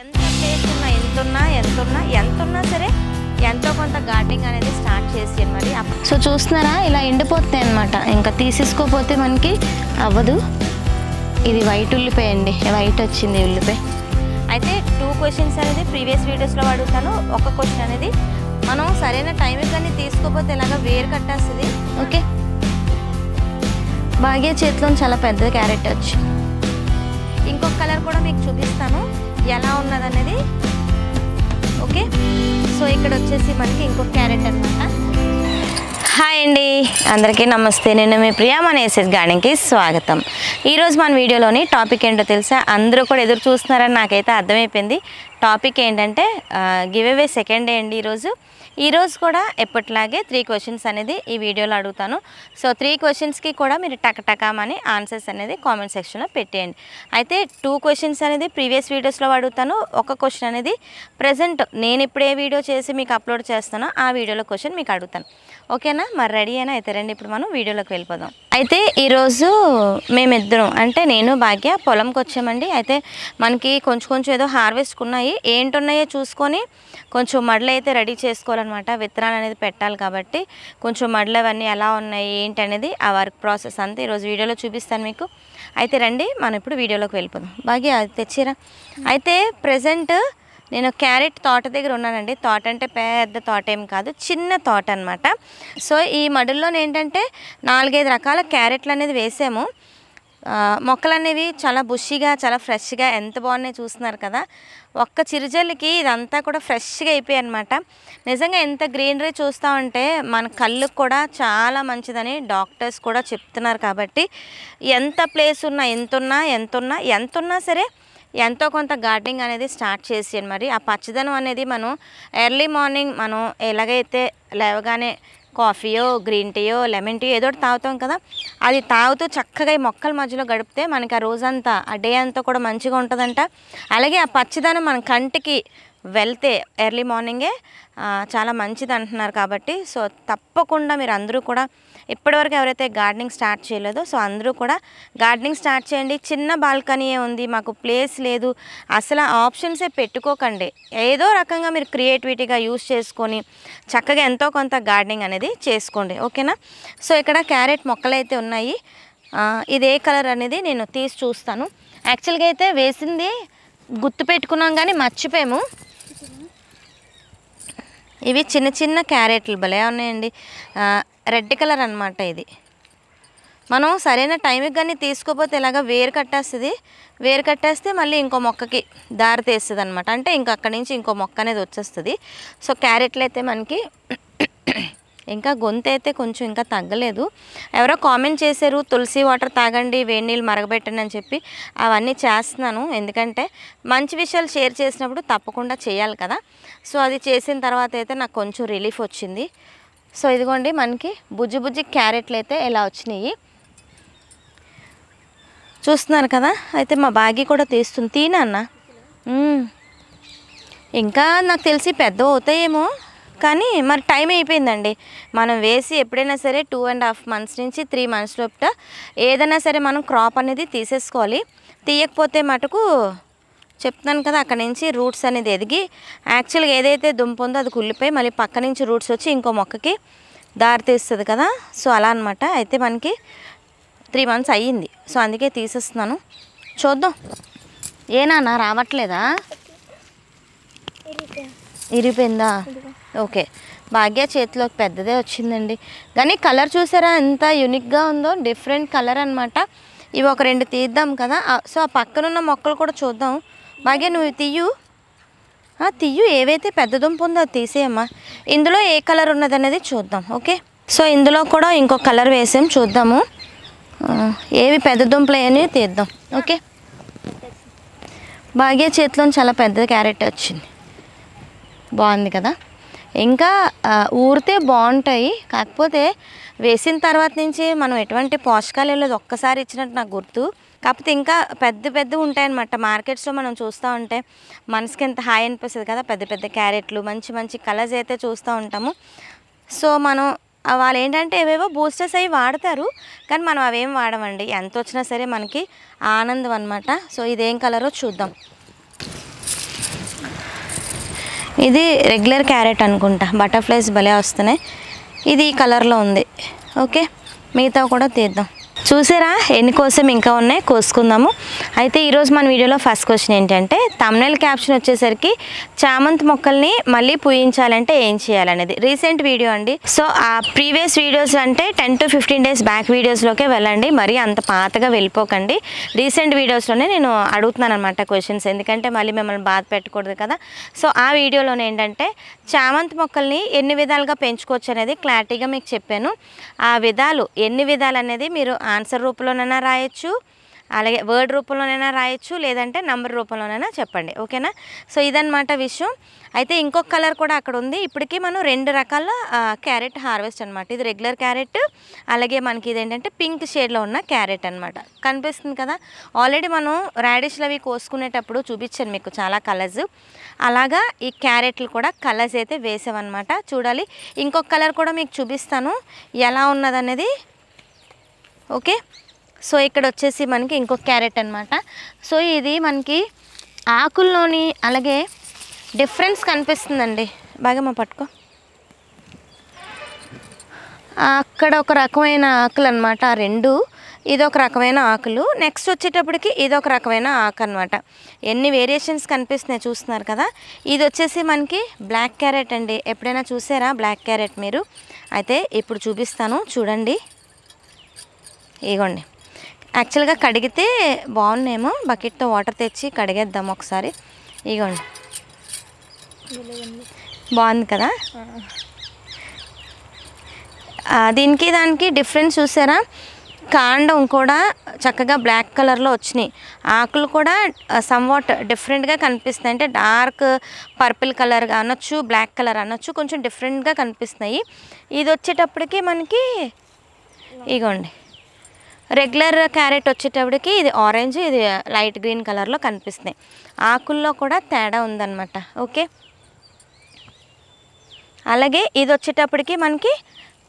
ఎంత స్పేస్ ఉన్నా ఎంతున్నా సరే ఎంతో కొంత గార్డెనింగ్ అనేది స్టార్ట్ చేసాను మరి. సో చూస్తున్నారా ఇలా ఎండిపోతాయి అన్నమాట, ఇంకా తీసేసుకోపోతే మనకి అవ్వదు. ఇది వైట్ ఉల్లిపాయ అండి, వైట్ వచ్చింది ఉల్లిపాయ. అయితే 2 క్వశ్చన్స్ అనేది ప్రీవియస్ వీడియోస్లో అడుగుతాను, ఒక క్వశ్చన్ అనేది మనం సరైన టైంకి కానీ తీసుకోపోతే ఇలాగా వేరు కట్టేస్తుంది. ఓకే, బాగా చేతిలో చాలా పెద్ద క్యారెట్ వచ్చి ఇంకొక కలర్ కూడా మీకు చూపిస్తాను ఎలా ఉన్నదనేది. ఓకే, సో ఇక్కడ వచ్చేసి మనకి ఇంకొక క్యారెట్ అనమాట. హాయ్ అండి అందరికీ నమస్తే, నేను మీ ప్రియా, మన ఏసీఎస్ గార్డెన్కి స్వాగతం. ఈరోజు మన వీడియోలోని టాపిక్ ఏంటో తెలుసా, అందరూ కూడా ఎదురు చూస్తున్నారని నాకైతే అర్థమైపోయింది. టాపిక్ ఏంటంటే గివ్ అవే 2nd డే అండి. ఈరోజు కూడా ఎప్పట్లాగే 3 క్వశ్చన్స్ అనేది ఈ వీడియోలో అడుగుతాను. సో 3 క్వశ్చన్స్కి కూడా మీరు టకటకామని ఆన్సర్స్ అనేది కామెంట్ సెక్షన్లో పెట్టేయండి. అయితే 2 క్వశ్చన్స్ అనేది ప్రీవియస్ వీడియోస్లో అడుగుతాను, ఒక క్వశ్చన్ అనేది ప్రజెంట్ నేను ఇప్పుడే వీడియో చేసి మీకు అప్లోడ్ చేస్తానో ఆ వీడియోలో క్వశ్చన్ మీకు అడుగుతాను. ఓకేనా, మరి రెడీ అయినా అయితే రండి ఇప్పుడు మనం వీడియోలోకి వెళ్ళిపోదాం. అయితే ఈరోజు మేమిద్దరం అంటే నేను భాగ్య పొలంకి వచ్చామండి. అయితే మనకి కొంచెం కొంచెం ఏదో హార్వెస్ట్కి ఉన్నాయి ఏంటున్నాయో చూసుకొని కొంచెం మడలు అయితే రెడీ చేసుకోవాలన్నమాట. విత్తనాలు అనేది పెట్టాలి కాబట్టి కొంచెం మడలు అవన్నీ ఎలా ఉన్నాయి ఏంటి అనేది ఆ వర్క్ ప్రాసెస్ అంతా ఈరోజు వీడియోలో చూపిస్తాను మీకు. అయితే రండి మనం ఇప్పుడు వీడియోలోకి వెళ్ళిపోదాం. భాగ్య అది తెచ్చిరా. అయితే ప్రజెంట్ నేను క్యారెట్ తోట దగ్గర ఉన్నానండి. తోట అంటే పెద్ద తోట ఏం కాదు, చిన్న తోట అనమాట. సో ఈ మడుల్లో ఏంటంటే 4-5 రకాల క్యారెట్లు అనేది వేసాము. మొక్కలు అనేవి చాలా బుషిగా చాలా ఫ్రెష్గా ఎంత బాగున్నాయి చూస్తున్నారు కదా. ఒక్క చిరుజల్లుకి ఇదంతా కూడా ఫ్రెష్గా అయిపోయాయి అనమాట. నిజంగా ఎంత గ్రీనరీ చూస్తూ ఉంటే మన కళ్ళకు కూడా చాలా మంచిదని డాక్టర్స్ కూడా చెప్తున్నారు. కాబట్టి ఎంత ప్లేస్ ఉన్నా ఎంతున్నా సరే ఎంతో కొంత గార్డెనింగ్ అనేది స్టార్ట్ చేసేయండి మరి. ఆ పచ్చదనం అనేది మనం ఎర్లీ మార్నింగ్ మనం ఎలాగైతే లేవగానే కాఫీయో గ్రీన్ టీయో లెమన్ టీయో ఏదో తాగుతాం కదా, అది తాగుతూ చక్కగా ఈ మొక్కల మధ్యలో గడిపితే మనకి ఆ రోజంతా ఆ డే అంతా కూడా మంచిగా ఉంటుందంట. అలాగే ఆ పచ్చదనం మన కంటికి వెళ్తే ఎర్లీ మార్నింగే చాలా మంచిది అంటున్నారు. కాబట్టి సో తప్పకుండా మీరు అందరూ కూడా ఇప్పటివరకు ఎవరైతే గార్డెనింగ్ స్టార్ట్ చేయలేదో సో అందరూ కూడా గార్డెనింగ్ స్టార్ట్ చేయండి. చిన్న బాల్కనీయే ఉంది, మాకు ప్లేస్ లేదు అసలు ఆప్షన్సే పెట్టుకోకండి. ఏదో రకంగా మీరు క్రియేటివిటీగా యూజ్ చేసుకొని చక్కగా ఎంతో కొంత గార్డెనింగ్ అనేది చేసుకోండి. ఓకేనా, సో ఇక్కడ క్యారెట్ మొక్కలు అయితే ఉన్నాయి. ఇది ఏ కలర్ అనేది నేను తీసి చూస్తాను. యాక్చువల్గా అయితే వేసింది గుర్తు పెట్టుకున్నాం కానీ మర్చిపోయాము. ఇవి చిన్న చిన్న క్యారెట్లు భలే ఉన్నాయండి, రెడ్ కలర్ అనమాట. ఇది మనం సరైన టైంకి కానీ తీసుకోకపోతే ఇలాగ వేరు కట్టేస్తుంది. వేరు కట్టేస్తే మళ్ళీ ఇంకో మొక్కకి దారి తీస్తుంది అనమాట. అంటే ఇంక అక్కడి నుంచి ఇంకో మొక్క అనేది వచ్చేస్తుంది. సో క్యారెట్లు అయితే మనకి ఇంకా గొంతు అయితే కొంచెం ఇంకా తగ్గలేదు. ఎవరో కామెంట్ చేశారు తులసి వాటర్ తాగండి, వేడి నీళ్ళు మరగబెట్టండి అని చెప్పి. అవన్నీ చేస్తున్నాను ఎందుకంటే మంచి విషయాలు షేర్ చేసినప్పుడు తప్పకుండా చేయాలి కదా. సో అది చేసిన తర్వాత అయితే నాకు కొంచెం రిలీఫ్ వచ్చింది. సో ఇదిగోండి మనకి బుజ్జి బుజ్జి క్యారెట్లు అయితే ఎలా వచ్చినాయి చూస్తున్నారు కదా. అయితే మా బాగి కూడా తీస్తుంది. తినన్నా ఇంకా నాకు తెలిసి పెద్ద అవుతాయేమో కానీ మరి టైం అయిపోయిందండి. మనం వేసి ఎప్పుడైనా సరే 2.5 మంత్స్ నుంచి 3 మంత్స్ లోపల ఏదైనా సరే మనం క్రాప్ అనేది తీసేసుకోవాలి. తీయకపోతే మటుకు చెప్తున్నాను కదా అక్కడ నుంచి రూట్స్ అనేది ఎదిగి యాక్చువల్గా ఏదైతే దుంప ఉందో అది కుళ్ళిపోయి మళ్ళీ పక్క నుంచి రూట్స్ వచ్చి ఇంకో మొక్కకి దారి తీస్తుంది కదా. సో అలా అనమాట. అయితే మనకి 3 మంత్స్ అయ్యింది, సో అందుకే తీసేస్తున్నాను. చూద్దాం ఏనా రావట్లేదా, ఇరిపోయిందా. ఓకే, భాగ్య చేతిలోకి పెద్దదే వచ్చిందండి. కానీ కలర్ చూసారా ఎంత యూనిక్గా ఉందో, డిఫరెంట్ కలర్ అనమాట. ఇవి ఒక 2 తీద్దాం కదా. సో ఆ పక్కనున్న మొక్కలు కూడా చూద్దాం. భాగ్య నువ్వు తీయు ఏవైతే పెద్ద దుంప ఉందో అది తీసేయమ్మా. ఇందులో ఏ కలర్ ఉన్నదనేది చూద్దాం. ఓకే, సో ఇందులో కూడా ఇంకో కలర్ వేసాం, చూద్దాము ఏవి పెద్ద దుంపలు అనేవి తీద్దాం. ఓకే, భాగ్య చేతిలో చాలా పెద్ద క్యారెట్ వచ్చింది, బాగుంది కదా. ఇంకా ఊరితే బాగుంటాయి, కాకపోతే వేసిన తర్వాత నుంచి మనం ఎటువంటి పోషకాలు లేదు. ఒక్కసారి ఇచ్చినట్టు నాకు గుర్తు. కాకపోతే ఇంకా పెద్ద పెద్దవి ఉంటాయన్నమాట. మార్కెట్స్లో మనం చూస్తూ ఉంటే మనసుకి ఎంత హాయి అనిపిస్తుంది కదా, పెద్ద పెద్ద క్యారెట్లు మంచి మంచి కలర్స్ అయితే చూస్తూ ఉంటాము. సో మనం వాళ్ళు ఏంటంటే ఏవేవో బూస్టర్స్ అవి వాడతారు కానీ మనం అవేం వాడమండి. ఎంత వచ్చినా సరే మనకి ఆనందం అనమాట. సో ఇదేం కలరో చూద్దాం. ఇది రెగ్యులర్ క్యారెట్ అనుకుంటా, బటర్ఫ్లైస్ భలే వస్తున్నాయి. ఇది ఈ కలర్లో ఉంది. ఓకే, మిగతా కూడా తీద్దాం. చూసారా ఎన్ని కోసం ఇంకా ఉన్నాయి, కోసుకుందాము. అయితే ఈరోజు మన వీడియోలో ఫస్ట్ క్వశ్చన్ ఏంటంటే, తమ్నెల్ క్యాప్షన్ వచ్చేసరికి చామంతి మొక్కల్ని మళ్ళీ పూయించాలంటే ఏం చేయాలనేది రీసెంట్ వీడియో అండి. సో ఆ ప్రీవియస్ వీడియోస్ అంటే 10 to 15 days బ్యాక్ వీడియోస్లోకే వెళ్ళండి, మరీ అంత పాతగా వెళ్ళిపోకండి. రీసెంట్ వీడియోస్లోనే నేను అడుగుతున్నాను అనమాట క్వశ్చన్స్, ఎందుకంటే మళ్ళీ మిమ్మల్ని బాధ పెట్టకూడదు కదా. సో ఆ వీడియోలోనే ఏంటంటే చామంతి మొక్కల్ని ఎన్ని విధాలుగా పెంచుకోవచ్చు అనేది క్లారిటీగా మీకు చెప్పాను. ఆ విధాలు ఎన్ని విధాలు అనేది మీరు ఆన్సర్ రూపంలోనైనా రాయొచ్చు, అలాగే వర్డ్ రూపంలోనైనా రాయొచ్చు, లేదంటే నంబర్ రూపంలోనైనా చెప్పండి. ఓకేనా? సో ఇదన్నమాట విషయం. అయితే ఇంకొక కలర్ కూడా అక్కడ ఉంది. ఇప్పటికీ మనం రెండు రకాల క్యారెట్ హార్వెస్ట్ అనమాట. ఇది రెగ్యులర్ క్యారెట్, అలాగే మనకి ఇదేంటంటే పింక్ షేడ్లో ఉన్న క్యారెట్ అనమాట. కనిపిస్తుంది కదా, ఆల్రెడీ మనం రాడిష్లు అవి కోసుకునేటప్పుడు చూపించాను మీకు చాలా కలర్స్. అలాగా ఈ క్యారెట్లు కూడా కలర్స్ అయితే వేసామన్నమాట. చూడాలి, ఇంకొక కలర్ కూడా మీకు చూపిస్తాను ఎలా ఉన్నదనేది. ఓకే, సో ఇక్కడ వచ్చేసి మనకి ఇంకొక క్యారెట్ అనమాట. సో ఇది మనకి ఆకుల్లోని అలాగే డిఫరెన్స్ కనిపిస్తుందండి. బాగా మా పట్టుకో, అక్కడ ఒక రకమైన ఆకులు అనమాట, ఆ రెండు. ఇదొక రకమైన ఆకులు, నెక్స్ట్ వచ్చేటప్పటికి ఇదొక రకమైన ఆకు అనమాట. ఎన్ని వేరియేషన్స్ కనిపిస్తున్నాయి చూస్తున్నారు కదా. ఇది వచ్చేసి మనకి బ్లాక్ క్యారెట్ అండి. ఎప్పుడైనా చూసారా బ్లాక్ క్యారెట్ మీరు? అయితే ఇప్పుడు చూపిస్తాను చూడండి. ఇగోండి, యాక్చువల్గా కడిగితే బాగున్నాయేమో, బకెట్తో వాటర్ తెచ్చి కడిగేద్దాం ఒకసారి. ఇగోండి, బాగుంది కదా. దీనికి దానికి డిఫరెన్స్ చూసారా? కాండం కూడా చక్కగా బ్లాక్ కలర్లో వచ్చినాయి, ఆకులు కూడా సమ్వాట్ డిఫరెంట్గా కనిపిస్తున్నాయి. అంటే డార్క్ పర్పుల్ కలర్ అనొచ్చు, బ్లాక్ కలర్ అనొచ్చు, కొంచెం డిఫరెంట్గా కనిపిస్తున్నాయి. ఇది వచ్చేటప్పటికి మనకి ఇగోండి రెగ్యులర్ క్యారెట్ వచ్చేటప్పటికి ఇది ఆరెంజ్, ఇది లైట్ గ్రీన్ కలర్లో కనిపిస్తున్నాయి. ఆకుల్లో కూడా తేడా ఉందన్నమాట. ఓకే, అలాగే ఇది వచ్చేటప్పటికి మనకి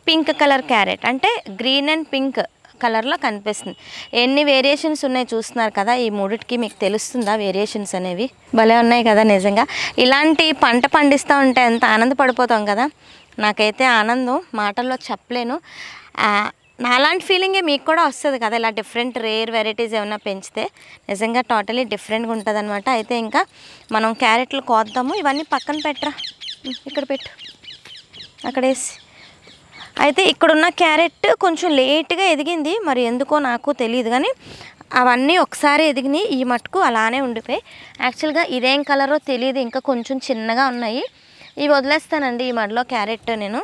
పింక్ కలర్ క్యారెట్, అంటే గ్రీన్ అండ్ పింక్ కలర్లో కనిపిస్తుంది. ఎన్ని వేరియేషన్స్ ఉన్నాయి చూస్తున్నారు కదా. ఈ మూడిటికి మీకు తెలుస్తుందా వేరియేషన్స్ అనేవి? భలే ఉన్నాయి కదా నిజంగా. ఇలాంటి పంట పండిస్తూ ఉంటే ఎంత ఆనందపడిపోతాం కదా. నాకైతే ఆనందం మాటల్లో చెప్పలేను. నాలాంటి ఫీలింగే మీకు కూడా వస్తుంది కదా ఇలా డిఫరెంట్ రేర్ వెరైటీస్ ఏమైనా పెంచితే. నిజంగా టోటలీ డిఫరెంట్గా ఉంటుంది అనమాట. అయితే ఇంకా మనం క్యారెట్లు కోద్దాము. ఇవన్నీ పక్కన పెట్టరా, ఇక్కడ పెట్టు, అక్కడ వేసి. అయితే ఇక్కడున్న క్యారెట్ కొంచెం లేట్గా ఎదిగింది, మరి ఎందుకో నాకు తెలియదు. కానీ అవన్నీ ఒకసారి ఎదిగినాయి, ఈ మటుకు అలానే ఉండిపోయి. యాక్చువల్గా ఇదేం కలరో తెలియదు, ఇంకా కొంచెం చిన్నగా ఉన్నాయి. ఇవి వదిలేస్తానండి, ఈ మధ్యలో క్యారెట్ నేను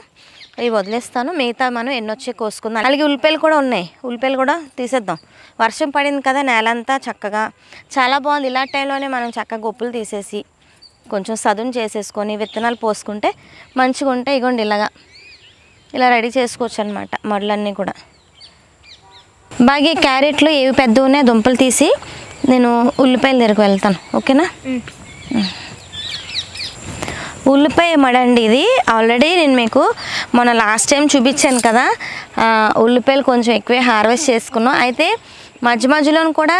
ఇవి వదిలేస్తాను. మిగతా మనం ఎన్నొచ్చి కోసుకుందాం. అలాగే ఉల్లిపాయలు కూడా ఉన్నాయి, ఉల్లిపాయలు కూడా తీసేద్దాం. వర్షం పడింది కదా, నేలంతా చక్కగా చాలా బాగుంది. ఇలా టైంలోనే మనం చక్కగా గొప్పులు తీసేసి కొంచెం సదును చేసేసుకొని విత్తనాలు పోసుకుంటే మంచిగా ఉంటాయి. ఇగోండి ఇలాగా ఇలా రెడీ చేసుకోవచ్చు అనమాట మొదలన్నీ కూడా. బాగా క్యారెట్లు ఏవి పెద్దవి ఉన్నాయో దుంపలు తీసి నేను ఉల్లిపాయల దగ్గరకు వెళ్తాను. ఓకేనా? ఉల్లిపాయ మడండి. ఇది ఆల్రెడీ నేను మీకు మొన్న లాస్ట్ టైం చూపించాను కదా, ఉల్లిపాయలు కొంచెం ఎక్కువే హార్వెస్ట్ చేసుకున్నాం. అయితే మధ్య మధ్యలో కూడా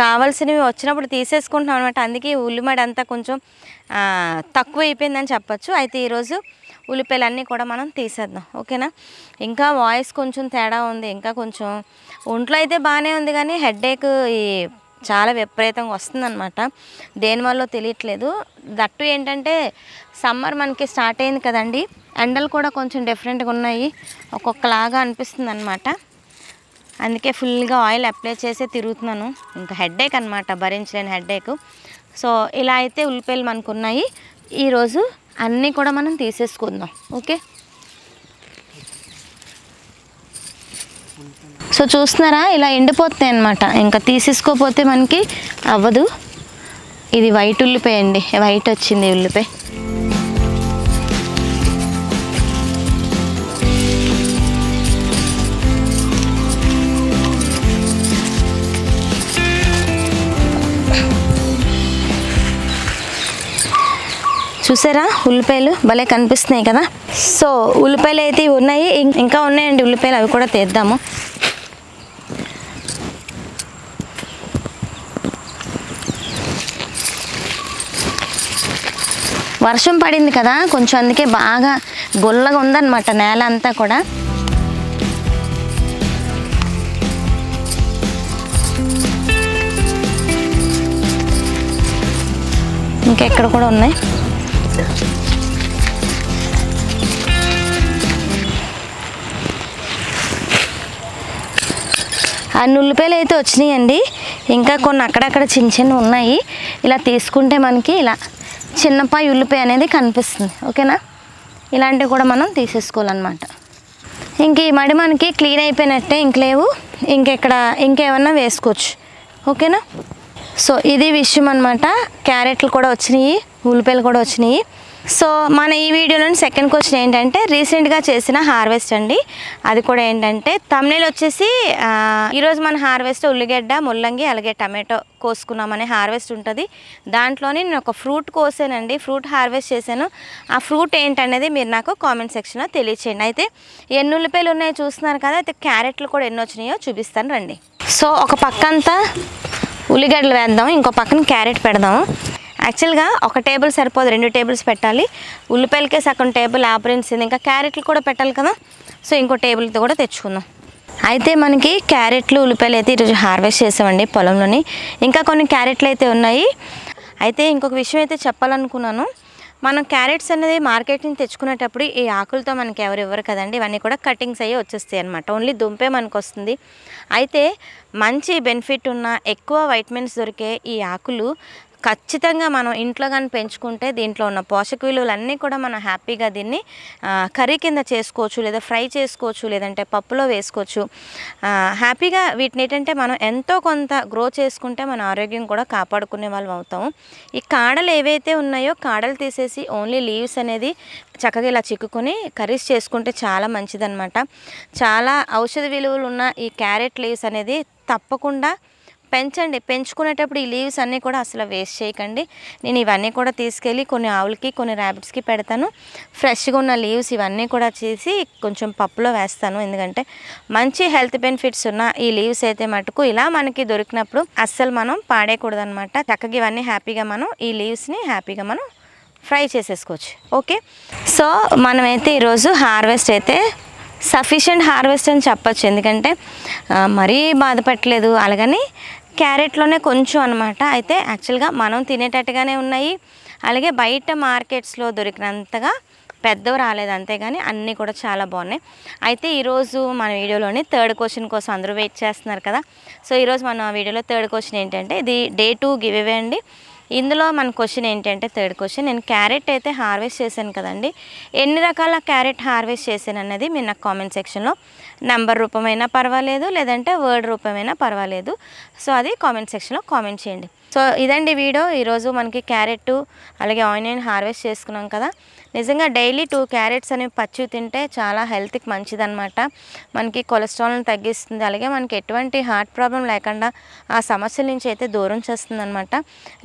కావాల్సినవి వచ్చినప్పుడు తీసేసుకుంటున్నాం అనమాట. అందుకే ఉల్లిమడ అంతా కొంచెం తక్కువ అయిపోయిందని చెప్పచ్చు. అయితే ఈరోజు ఉల్లిపాయలన్నీ కూడా మనం తీసేద్దాం. ఓకేనా? ఇంకా వాయిస్ కొంచెం తేడా ఉంది, ఇంకా కొంచెం ఒంట్లో అయితే బాగానే ఉంది, కానీ హెడ్ఏక్ ఈ చాలా విపరీతంగా వస్తుందన్నమాట. దేనివల్ల తెలియట్లేదు. దట్టు ఏంటంటే సమ్మర్ మనకి స్టార్ట్ అయింది కదండి, ఎండలు కూడా కొంచెం డిఫరెంట్గా ఉన్నాయి, ఒక్కొక్కలాగా అనిపిస్తుంది అనమాట. అందుకే ఫుల్గా ఆయిల్ అప్లై చేసి తిరుగుతున్నాను. ఇంకా హెడ్ఏక్ అనమాట, భరించలేని హెడ్ఏక్. సో ఇలా అయితే ఉల్లిపాయలు మనకు ఉన్నాయి. ఈరోజు అన్నీ కూడా మనం తీసేసుకుందాం. ఓకే, సో చూస్తున్నారా ఇలా ఎండిపోతున్నాయి అన్నమాట. ఇంకా తీసేసుకోకపోతే మనకి అవ్వదు. ఇది వైట్ ఉల్లిపాయ అండి, వైట్ వచ్చింది ఉల్లిపాయ. చూసారా ఉల్లిపాయలు భలే కనిపిస్తున్నాయి కదా. సో ఉల్లిపాయలు అయితే ఉన్నాయి, ఇంకా ఉన్నాయండి ఉల్లిపాయలు, అవి కూడా తీద్దాము. వర్షం పడింది కదా కొంచెం, అందుకే బాగా గొల్లగా ఉందన్నమాట నేల అంతా కూడా. ఇంకా ఇక్కడ కూడా ఉన్నాయి. ఆ నుల్లిపేలు అయితే వచ్చినాయండి, ఇంకా కొన్ని అక్కడక్కడ చిన్న చిన్న ఉన్నాయి. ఇలా తీసుకుంటే మనకి ఇలా చిన్నపాయి ఉల్లిపాయ అనేది కనిపిస్తుంది, ఓకేనా. ఇలాంటివి కూడా మనం తీసేసుకోవాలన్నమాట. ఇంక ఈ మడి మనకి క్లీన్ అయిపోయినట్టే, ఇంక లేవు, ఇంకెక్కడ ఇంకేమన్నా వేసుకోవచ్చు, ఓకేనా. సో ఇది విషయం అనమాట. క్యారెట్లు కూడా వచ్చినాయి, ఉల్లిపాయలు కూడా వచ్చినాయి. సో మన ఈ వీడియోలోని సెకండ్ క్వశ్చన్ ఏంటంటే రీసెంట్గా చేసిన హార్వెస్ట్ అండి. అది కూడా ఏంటంటే తమ్నేల్ వచ్చేసి ఈరోజు మన హార్వెస్ట్ ఉల్లిగడ్డ, ముల్లంగి, అలాగే టమాటో కోసుకున్నామనే హార్వెస్ట్ ఉంటుంది. దాంట్లోనే నేను ఒక ఫ్రూట్ కోసానండి, ఫ్రూట్ హార్వెస్ట్ చేశాను. ఆ ఫ్రూట్ ఏంటనేది మీరు నాకు కామెంట్ సెక్షన్లో తెలియచేయండి. అయితే ఎన్ని ఉల్లిపాయలు ఉన్నాయో చూస్తున్నారు కదా, అయితే క్యారెట్లు కూడా ఎన్ని వచ్చినాయో చూపిస్తాను రండి. సో ఒక పక్కంతా ఉల్లిగడ్డలు వేద్దాం, ఇంకో పక్కన క్యారెట్ పెడదాము. యాక్చువల్గా ఒక టేబుల్ సరిపోదు, 2 టేబుల్స్ పెట్టాలి. ఉల్లిపాయలకే సగం టేబుల్ ఆపరించింది, ఇంకా క్యారెట్లు కూడా పెట్టాలి కదా. సో ఇంకో టేబుల్తో కూడా తెచ్చుకుందాం. అయితే మనకి క్యారెట్లు ఉల్లిపాయలు అయితే ఈరోజు హార్వెస్ట్ చేసామండి పొలంలోని. ఇంకా కొన్ని క్యారెట్లు అయితే ఉన్నాయి. అయితే ఇంకొక విషయం అయితే చెప్పాలనుకున్నాను, మనం క్యారెట్స్ అనేది మార్కెట్ని తెచ్చుకునేటప్పుడు ఈ ఆకులతో మనకి ఎవరు ఇవ్వరు కదండి, ఇవన్నీ కూడా కటింగ్స్ అయ్యి వచ్చేస్తాయి అనమాట. ఓన్లీ దుంపే మనకు వస్తుంది. అయితే మంచి బెనిఫిట్ ఉన్న ఎక్కువ వైటమిన్స్ దొరికే ఈ ఆకులు ఖచ్చితంగా మనం ఇంట్లో కానీ పెంచుకుంటే దీంట్లో ఉన్న పోషక విలువలన్నీ కూడా మనం హ్యాపీగా దీన్ని కర్రీ కింద చేసుకోవచ్చు, లేదా ఫ్రై చేసుకోవచ్చు, లేదంటే పప్పులో వేసుకోవచ్చు హ్యాపీగా. వీటిని ఏంటంటే మనం ఎంతో కొంత గ్రో చేసుకుంటే మన ఆరోగ్యం కూడా కాపాడుకునే వాళ్ళం అవుతాము. ఈ కాడలు ఏవైతే ఉన్నాయో కాడలు తీసేసి ఓన్లీ లీవ్స్ అనేది చక్కగా ఇలా చిక్కుకొని కర్రీస్ చేసుకుంటే చాలా మంచిదన్నమాట. చాలా ఔషధ విలువలు ఉన్న ఈ క్యారెట్ లీవ్స్ అనేది తప్పకుండా పెంచండి. పెంచుకునేటప్పుడు ఈ లీవ్స్ అన్నీ కూడా అసలు వేస్ట్ చేయకండి. నేను ఇవన్నీ కూడా తీసుకెళ్ళి కొన్ని ఆవులకి, కొన్ని ర్యాబిట్స్కి పెడతాను. ఫ్రెష్గా ఉన్న లీవ్స్ ఇవన్నీ కూడా చేసి కొంచెం పప్పులో వేస్తాను, ఎందుకంటే మంచి హెల్త్ బెనిఫిట్స్ ఉన్న ఈ లీవ్స్ అయితే మటుకు ఇలా మనకి దొరికినప్పుడు అస్సలు మనం పాడేయకూడదు అనమాట. చక్కగా ఇవన్నీ హ్యాపీగా మనం ఈ లీవ్స్ని హ్యాపీగా మనం ఫ్రై చేసేసుకోవచ్చు, ఓకే. సో మనమైతే ఈరోజు హార్వెస్ట్ అయితే సఫిషియంట్ హార్వెస్ట్ అని చెప్పచ్చు, ఎందుకంటే మరీ బాధపడలేదు. అలాగని క్యారెట్లోనే కొంచెం అనమాట. అయితే యాక్చువల్గా మనం తినేటట్టుగానే ఉన్నాయి, అలాగే బయట మార్కెట్స్లో దొరికినంతగా పెద్దవి రాలేదు, అంతేగాని అన్నీ కూడా చాలా బాగున్నాయి. అయితే ఈరోజు మన వీడియోలోని థర్డ్ క్వశ్చన్ కోసం అందరూ వెయిట్ చేస్తున్నారు కదా. సో ఈరోజు మన వీడియోలో థర్డ్ క్వశ్చన్ ఏంటంటే ఇది డే 2 గివ్ అవే అండి. ఇందులో మన క్వశ్చన్ ఏంటంటే థర్డ్ క్వశ్చన్, నేను క్యారెట్ అయితే హార్వెస్ట్ చేశాను కదండి, ఎన్ని రకాల క్యారెట్ హార్వెస్ట్ చేశాను అనేది మీరు నాకు కామెంట్ సెక్షన్లో నెంబర్ రూపమైనా పర్వాలేదు, లేదంటే వర్డ్ రూపమైనా పర్వాలేదు. సో అది కామెంట్ సెక్షన్లో కామెంట్ చేయండి. సో ఇదండి వీడియో. ఈరోజు మనకి క్యారెట్ అలాగే ఆనియన్ హార్వెస్ట్ చేసుకున్నాం కదా. నిజంగా డైలీ 2 క్యారెట్స్ అనేవి పచ్చి తింటే చాలా హెల్త్కి మంచిదన్నమాట. మనకి కొలెస్ట్రాల్ని తగ్గిస్తుంది, అలాగే మనకి ఎటువంటి హార్ట్ ప్రాబ్లం లేకుండా ఆ సమస్యల నుంచి అయితే దూరం చేస్తుంది అనమాట.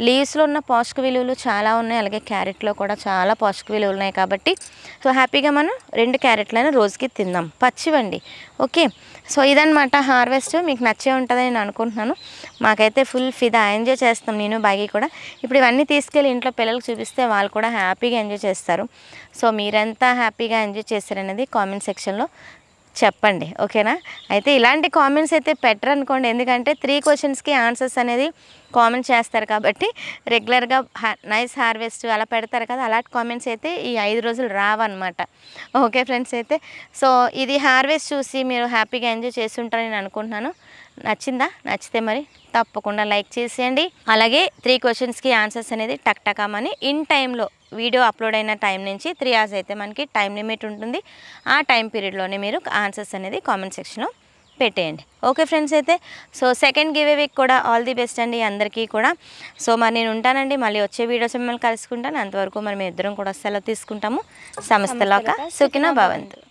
లీవ్స్లో ఉన్న పోషక విలువలు చాలా ఉన్నాయి, అలాగే క్యారెట్లో కూడా చాలా పోషక విలువలు ఉన్నాయి కాబట్టి సో హ్యాపీగా మనం 2 క్యారెట్లను రోజుకి తిందాం, పచ్చివండి, ఓకే. సో ఇదన్నమాట హార్వెస్ట్. మీకు నచ్చే ఉంటుందని నేను అనుకుంటున్నాను. మాకైతే ఫుల్ ఫిదా ఎంజాయ్ చేస్తాం, నేను బాగా కూడా. ఇప్పుడు ఇవన్నీ తీసుకెళ్ళి ఇంట్లో పిల్లలకు చూపిస్తే వాళ్ళు కూడా హ్యాపీగా ఎంజాయ్ చేస్తారు. సో మీరెంత హ్యాపీగా ఎంజాయ్ చేశారనేది కామెంట్ సెక్షన్లో చెప్పండి, ఓకేనా. అయితే ఇలాంటి కామెంట్స్ అయితే పెట్టరు అనుకోండి, ఎందుకంటే 3 క్వశ్చన్స్కి ఆన్సర్స్ అనేది కామెంట్ చేస్తారు కాబట్టి రెగ్యులర్గా నైస్ హార్వెస్ట్ అలా పెడతారు కదా, అలాంటి కామెంట్స్ అయితే ఈ 5 రోజులు రావన్నమాట, ఓకే ఫ్రెండ్స్. అయితే సో ఇది హార్వెస్ట్ చూసి మీరు హ్యాపీగా ఎంజాయ్ చేసి ఉంటారని నేను అనుకుంటున్నాను. నచ్చిందా? నచ్చితే మరి తప్పకుండా లైక్ చేసేయండి. అలాగే 3 క్వశ్చన్స్కి ఆన్సర్స్ అనేది టక్ టకామని ఇన్ టైంలో, వీడియో అప్లోడ్ అయిన టైం నుంచి 3 అవర్స్ అయితే మనకి టైం లిమిట్ ఉంటుంది. ఆ టైం పీరియడ్లోనే మీరు ఆన్సర్స్ అనేది కామెంట్ సెక్షన్లో పెట్టేయండి, ఓకే ఫ్రెండ్స్. అయితే so second giveaway week కూడా ఆల్ ది బెస్ట్ అండి అందరికీ కూడా. సో మరి నేను ఉంటానండి, మళ్ళీ వచ్చే వీడియోస్ మిమ్మల్ని కలుసుకుంటాను. అంతవరకు మరి మీ ఇద్దరం కూడా సెలవు తీసుకుంటాము. సంస్థలోక సుఖినో భవంతు.